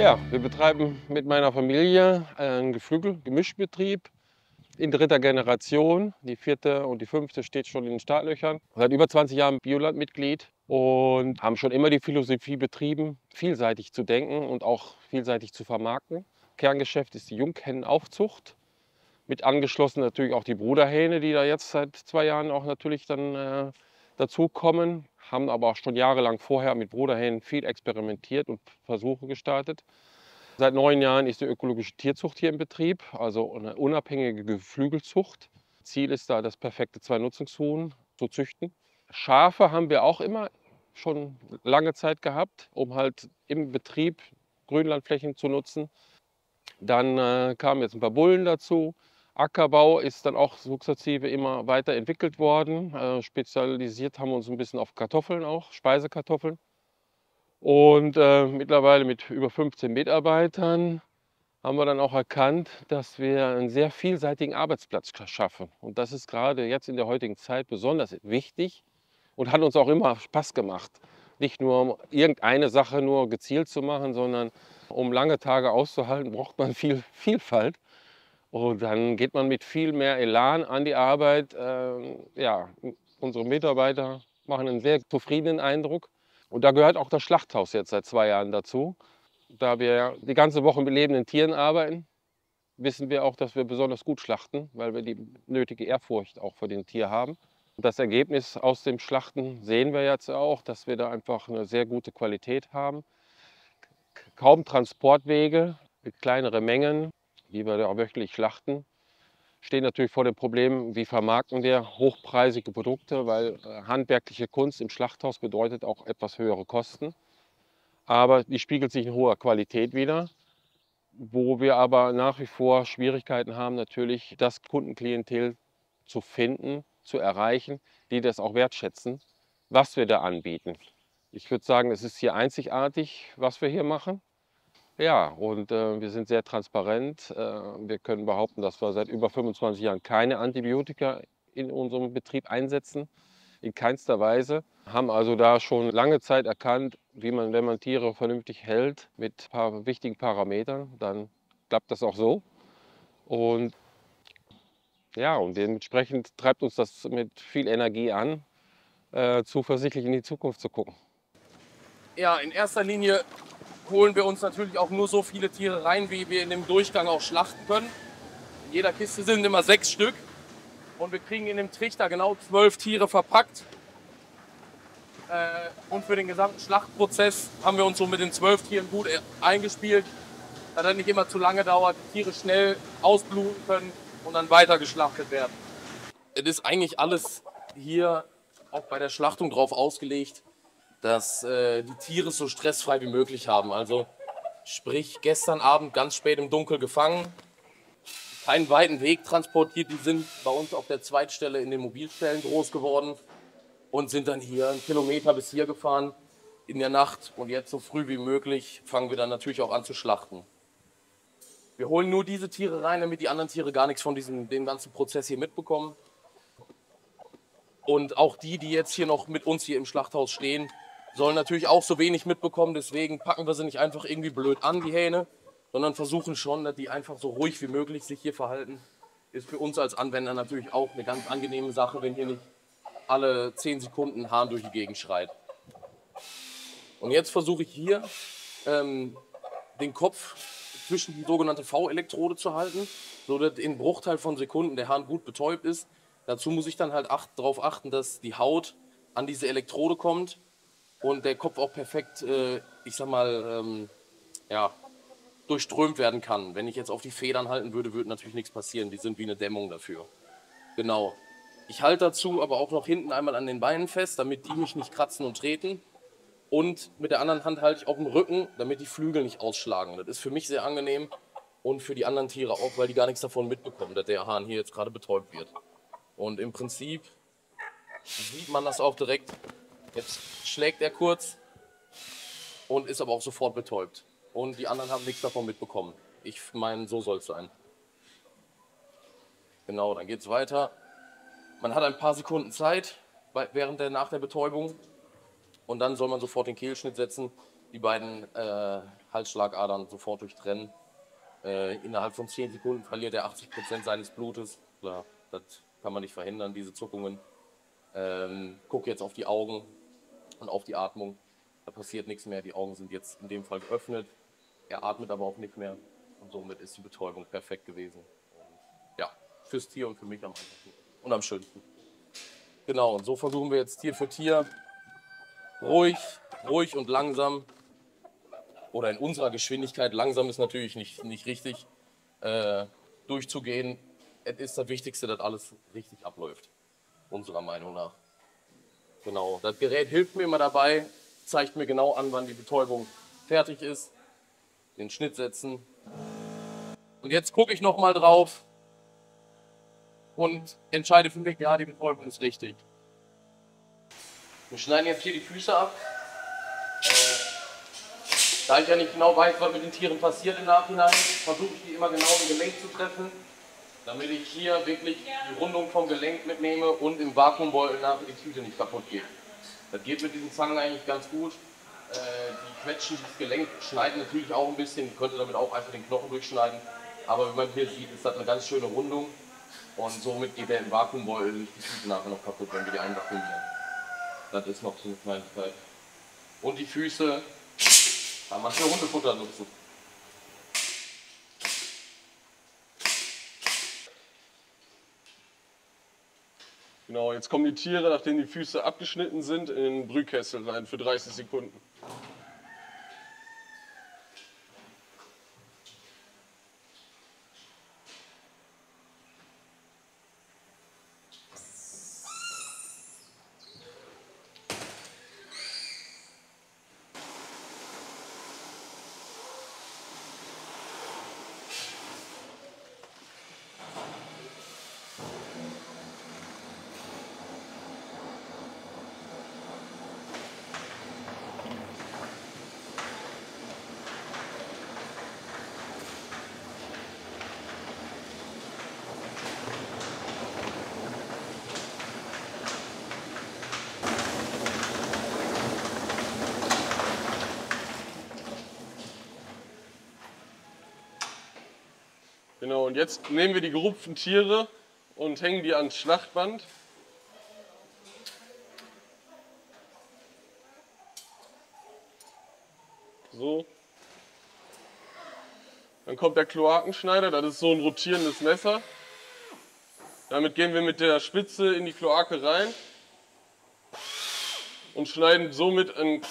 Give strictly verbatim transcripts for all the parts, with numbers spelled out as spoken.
Ja, wir betreiben mit meiner Familie einen Geflügel-Gemischbetrieb in dritter Generation. Die vierte und die fünfte steht schon in den Startlöchern. Seit über zwanzig Jahren Bioland-Mitglied und haben schon immer die Philosophie betrieben, vielseitig zu denken und auch vielseitig zu vermarkten. Kerngeschäft ist die Junghennenaufzucht. Mit angeschlossen natürlich auch die Bruderhähne, die da jetzt seit zwei Jahren auch natürlich dann äh, dazukommen. Haben aber auch schon jahrelang vorher mit Bruderhähnen viel experimentiert und Versuche gestartet. Seit neun Jahren ist die ökologische Tierzucht hier im Betrieb, also eine unabhängige Geflügelzucht. Ziel ist da, das perfekte Zweinutzungshuhn zu züchten. Schafe haben wir auch immer schon lange Zeit gehabt, um halt im Betrieb Grünlandflächen zu nutzen. Dann äh, kamen jetzt ein paar Bullen dazu. Ackerbau ist dann auch sukzessive immer weiterentwickelt worden. Äh, spezialisiert haben wir uns ein bisschen auf Kartoffeln auch, Speisekartoffeln. Und äh, mittlerweile mit über fünfzehn Mitarbeitern haben wir dann auch erkannt, dass wir einen sehr vielseitigen Arbeitsplatz schaffen. Und das ist gerade jetzt in der heutigen Zeit besonders wichtig und hat uns auch immer Spaß gemacht. Nicht nur um irgendeine Sache nur gezielt zu machen, sondern um lange Tage auszuhalten, braucht man viel Vielfalt. Und dann geht man mit viel mehr Elan an die Arbeit. Ähm, ja, unsere Mitarbeiter machen einen sehr zufriedenen Eindruck. Und da gehört auch das Schlachthaus jetzt seit zwei Jahren dazu. Da wir die ganze Woche mit lebenden Tieren arbeiten, wissen wir auch, dass wir besonders gut schlachten, weil wir die nötige Ehrfurcht auch vor dem Tier haben. Das Ergebnis aus dem Schlachten sehen wir jetzt auch, dass wir da einfach eine sehr gute Qualität haben. Kaum Transportwege, kleinere Mengen, die wir da wöchentlich schlachten, stehen natürlich vor dem Problem, wie vermarkten wir hochpreisige Produkte, weil handwerkliche Kunst im Schlachthaus bedeutet auch etwas höhere Kosten. Aber die spiegelt sich in hoher Qualität wider, wo wir aber nach wie vor Schwierigkeiten haben, natürlich das Kundenklientel zu finden, zu erreichen, die das auch wertschätzen, was wir da anbieten. Ich würde sagen, es ist hier einzigartig, was wir hier machen. Ja, und äh, wir sind sehr transparent. Äh, wir können behaupten, dass wir seit über fünfundzwanzig Jahren keine Antibiotika in unserem Betrieb einsetzen, in keinster Weise. Haben also da schon lange Zeit erkannt, wie man, wenn man Tiere vernünftig hält, mit ein paar wichtigen Parametern, dann klappt das auch so. Und ja, und dementsprechend treibt uns das mit viel Energie an, äh, zuversichtlich in die Zukunft zu gucken. Ja, in erster Linie holen wir uns natürlich auch nur so viele Tiere rein, wie wir in dem Durchgang auch schlachten können. In jeder Kiste sind immer sechs Stück und wir kriegen in dem Trichter genau zwölf Tiere verpackt. Und für den gesamten Schlachtprozess haben wir uns so mit den zwölf Tieren gut eingespielt, da das nicht immer zu lange dauert, die Tiere schnell ausbluten können und dann weiter geschlachtet werden. Es ist eigentlich alles hier auch bei der Schlachtung drauf ausgelegt, dass äh, die Tiere so stressfrei wie möglich haben. Also sprich, gestern Abend ganz spät im Dunkel gefangen, keinen weiten Weg transportiert. Die sind bei uns auf der Zweitstelle in den Mobilstellen groß geworden und sind dann hier einen Kilometer bis hier gefahren in der Nacht. Und jetzt so früh wie möglich fangen wir dann natürlich auch an zu schlachten. Wir holen nur diese Tiere rein, damit die anderen Tiere gar nichts von diesem, dem ganzen Prozess hier mitbekommen. Und auch die, die jetzt hier noch mit uns hier im Schlachthaus stehen, sollen natürlich auch so wenig mitbekommen. Deswegen packen wir sie nicht einfach irgendwie blöd an, die Hähne, sondern versuchen schon, dass die einfach so ruhig wie möglich sich hier verhalten. Ist für uns als Anwender natürlich auch eine ganz angenehme Sache, wenn hier nicht alle zehn Sekunden ein Hahn durch die Gegend schreit. Und jetzt versuche ich hier ähm, den Kopf zwischen die sogenannte V-Elektrode zu halten, sodass in Bruchteil von Sekunden der Hahn gut betäubt ist. Dazu muss ich dann halt acht, darauf achten, dass die Haut an diese Elektrode kommt und der Kopf auch perfekt, äh, ich sag mal, ähm, ja, durchströmt werden kann. Wenn ich jetzt auf die Federn halten würde, würde natürlich nichts passieren. Die sind wie eine Dämmung dafür. Genau. Ich halte dazu aber auch noch hinten einmal an den Beinen fest, damit die mich nicht kratzen und treten. Und mit der anderen Hand halte ich auf dem Rücken, damit die Flügel nicht ausschlagen. Das ist für mich sehr angenehm und für die anderen Tiere auch, weil die gar nichts davon mitbekommen, dass der Hahn hier jetzt gerade betäubt wird. Und im Prinzip sieht man das auch direkt. Jetzt schlägt er kurz und ist aber auch sofort betäubt. Und die anderen haben nichts davon mitbekommen. Ich meine, so soll es sein. Genau, dann geht es weiter. Man hat ein paar Sekunden Zeit während der, nach der Betäubung. Und dann soll man sofort den Kehlschnitt setzen, die beiden äh, Halsschlagadern sofort durchtrennen. Äh, innerhalb von zehn Sekunden verliert er achtzig Prozent seines Blutes. Klar, das kann man nicht verhindern, diese Zuckungen. Ähm, guck jetzt auf die Augen und auf die Atmung. Da passiert nichts mehr. Die Augen sind jetzt in dem Fall geöffnet. Er atmet aber auch nicht mehr. Und somit ist die Betäubung perfekt gewesen. Und ja, fürs Tier und für mich am einfachsten und am schönsten. Genau, und so versuchen wir jetzt Tier für Tier ruhig, ruhig und langsam. Oder in unserer Geschwindigkeit, langsam ist natürlich nicht, nicht richtig, äh, durchzugehen. Es ist das Wichtigste, dass alles richtig abläuft, unserer Meinung nach. Genau, das Gerät hilft mir immer dabei, zeigt mir genau an, wann die Betäubung fertig ist. Den Schnitt setzen. Und jetzt gucke ich nochmal drauf und entscheide für mich, ja, die Betäubung ist richtig. Wir schneiden jetzt hier die Füße ab. Da ich ja nicht genau weiß, was mit den Tieren passiert im Nachhinein, versuche ich die immer genau im Gelenk zu treffen, damit ich hier wirklich die Rundung vom Gelenk mitnehme und im Vakuumbeutel nachher die Tüte nicht kaputt geht. Das geht mit diesen Zangen eigentlich ganz gut. Äh, die quetschen das Gelenk, schneiden natürlich auch ein bisschen, ich könnte damit auch einfach den Knochen durchschneiden. Aber wie man hier sieht, ist das eine ganz schöne Rundung und somit geht der im Vakuumbeutel die Tüte nachher noch kaputt, wenn wir die einvakuumieren. Das ist noch so eine Kleinigkeit. Und die Füße. Da man für Hundefutter nutzen. Genau, jetzt kommen die Tiere, nachdem die Füße abgeschnitten sind, in den Brühkessel rein für dreißig Sekunden. Genau, und jetzt nehmen wir die gerupften Tiere und hängen die ans Schlachtband. So. Dann kommt der Kloakenschneider, das ist so ein rotierendes Messer. Damit gehen wir mit der Spitze in die Kloake rein und schneiden somit einen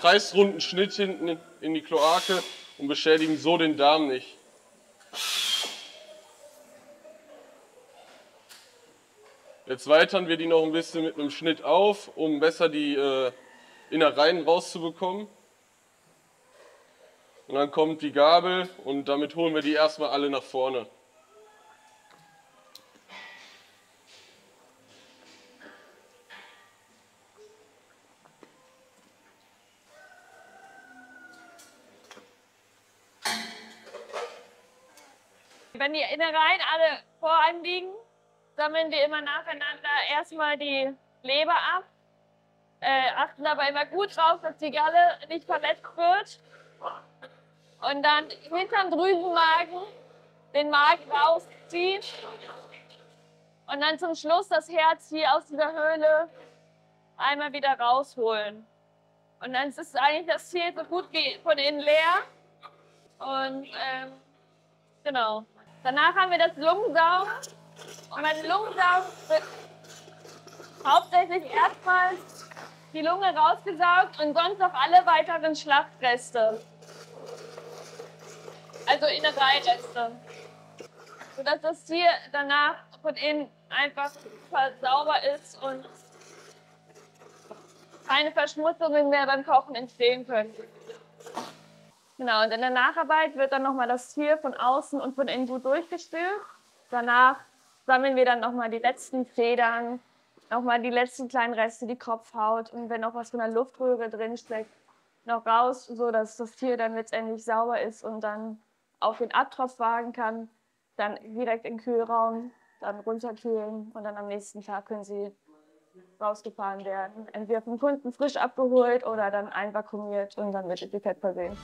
kreisrunden Schnitt hinten in die Kloake und beschädigen so den Darm nicht. Jetzt weitern wir die noch ein bisschen mit einem Schnitt auf, um besser die äh, Innereien rauszubekommen. Und dann kommt die Gabel und damit holen wir die erstmal alle nach vorne. Wenn die Innereien alle vor einem liegen, sammeln wir immer nacheinander erstmal die Leber ab, äh, achten aber immer gut drauf, dass die Galle nicht verletzt wird und dann hinterm Drüsenmagen den Magen rausziehen und dann zum Schluss das Herz hier aus dieser Höhle einmal wieder rausholen. Und dann ist eigentlich das Ziel so gut wie von innen leer und ähm, genau. Danach haben wir das Lungensaum. Und mein Lungensaum wird hauptsächlich erstmal die Lunge rausgesaugt und sonst noch alle weiteren Schlachtreste. Also Innereireste. Sodass das Tier danach von innen einfach sauber ist und keine Verschmutzungen mehr beim Kochen entstehen können. Genau, und in der Nacharbeit wird dann nochmal das Tier von außen und von innen gut durchgestülpt. Danach sammeln wir dann nochmal die letzten Federn, nochmal die letzten kleinen Reste, die Kopfhaut und wenn noch was von der Luftröhre drin steckt, noch raus, sodass das Tier dann letztendlich sauber ist und dann auf den Abtropf wagen kann, dann direkt in den Kühlraum, dann runterkühlen und dann am nächsten Tag können sie rausgefahren werden. Entweder vom Kunden frisch abgeholt oder dann einvakuumiert und dann mit Etikett versehen.